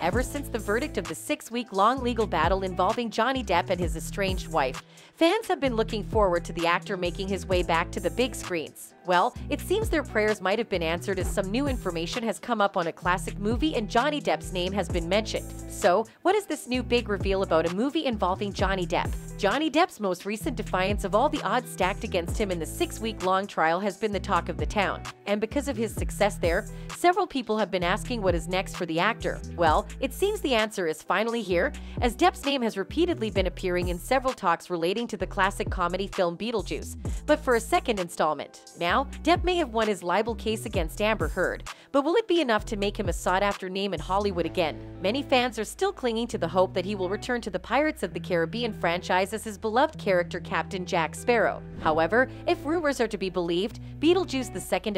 ever since the verdict of the six-week-long legal battle involving Johnny Depp and his estranged wife. Fans have been looking forward to the actor making his way back to the big screens. Well, it seems their prayers might have been answered as some new information has come up on a classic movie and Johnny Depp's name has been mentioned. So, what is this new big reveal about a movie involving Johnny Depp? Johnny Depp's most recent defiance of all the odds stacked against him in the six-week-long trial has been the talk of the town. And because of his success there, several people have been asking what is next for the actor. Well, it seems the answer is finally here, as Depp's name has repeatedly been appearing in several talks relating to the classic comedy film Beetlejuice, but for a second installment. Now, Depp may have won his libel case against Amber Heard, but will it be enough to make him a sought-after name in Hollywood again? Many fans are still clinging to the hope that he will return to the Pirates of the Caribbean franchise as his beloved character Captain Jack Sparrow. However, if rumors are to be believed, Beetlejuice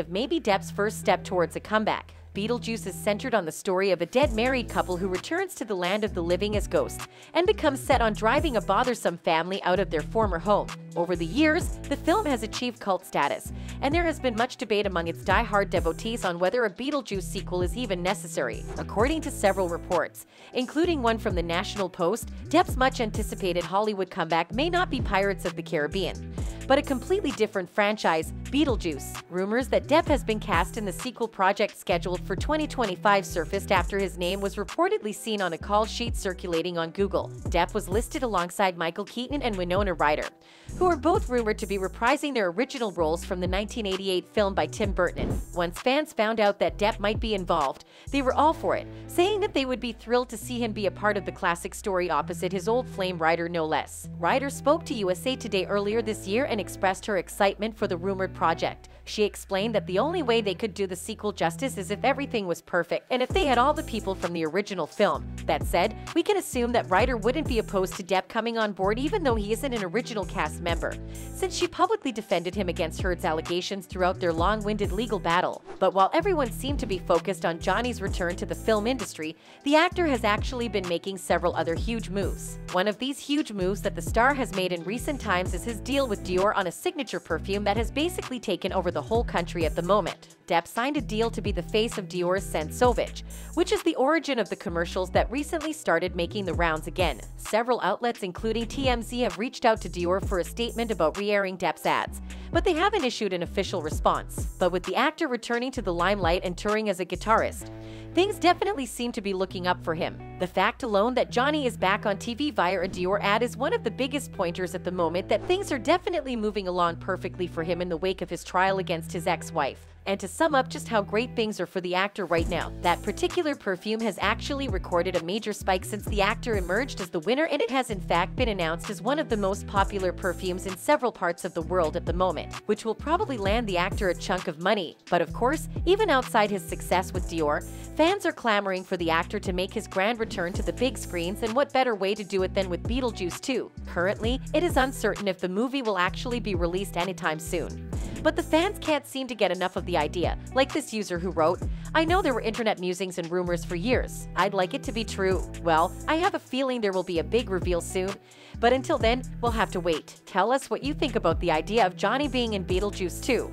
2 may be Depp's first step towards a comeback. Beetlejuice is centered on the story of a dead married couple who returns to the land of the living as ghosts and becomes set on driving a bothersome family out of their former home. Over the years, the film has achieved cult status, and there has been much debate among its die-hard devotees on whether a Beetlejuice sequel is even necessary. According to several reports, including one from the National Post, Depp's much-anticipated Hollywood comeback may not be Pirates of the Caribbean, but a completely different franchise, Beetlejuice. Rumors that Depp has been cast in the sequel project scheduled for 2025 surfaced after his name was reportedly seen on a call sheet circulating on Google. Depp was listed alongside Michael Keaton and Winona Ryder, who are both rumored to be reprising their original roles from the 1988 film by Tim Burton. Once fans found out that Depp might be involved, they were all for it, saying that they would be thrilled to see him be a part of the classic story opposite his old flame Ryder no less. Ryder spoke to USA Today earlier this year and expressed her excitement for the rumored project. She explained that the only way they could do the sequel justice is if everything was perfect and if they had all the people from the original film. That said, we can assume that Ryder wouldn't be opposed to Depp coming on board even though he isn't an original cast member, since she publicly defended him against Heard's allegations throughout their long-winded legal battle. But while everyone seemed to be focused on Johnny's return to the film industry, the actor has actually been making several other huge moves. One of these huge moves that the star has made in recent times is his deal with Dior on a signature perfume that has basically taken over the whole country at the moment. Depp signed a deal to be the face of Dior's scent Sauvage, which is the origin of the commercials that recently started making the rounds again. Several outlets including TMZ have reached out to Dior for a statement about re-airing Depp's ads, but they haven't issued an official response. But with the actor returning to the limelight and touring as a guitarist, things definitely seem to be looking up for him. The fact alone that Johnny is back on TV via a Dior ad is one of the biggest pointers at the moment that things are definitely moving along perfectly for him in the wake of his trial against his ex-wife. And to sum up just how great things are for the actor right now, that particular perfume has actually recorded a major spike since the actor emerged as the winner, and it has in fact been announced as one of the most popular perfumes in several parts of the world at the moment, which will probably land the actor a chunk of money. But of course, even outside his success with Dior, fans are clamoring for the actor to make his grand return to the big screens, and what better way to do it than with Beetlejuice 2. Currently, it is uncertain if the movie will actually be released anytime soon. But the fans can't seem to get enough of the idea, like this user who wrote, "I know there were internet musings and rumors for years. I'd like it to be true. Well, I have a feeling there will be a big reveal soon, but until then, we'll have to wait." Tell us what you think about the idea of Johnny being in Beetlejuice 2.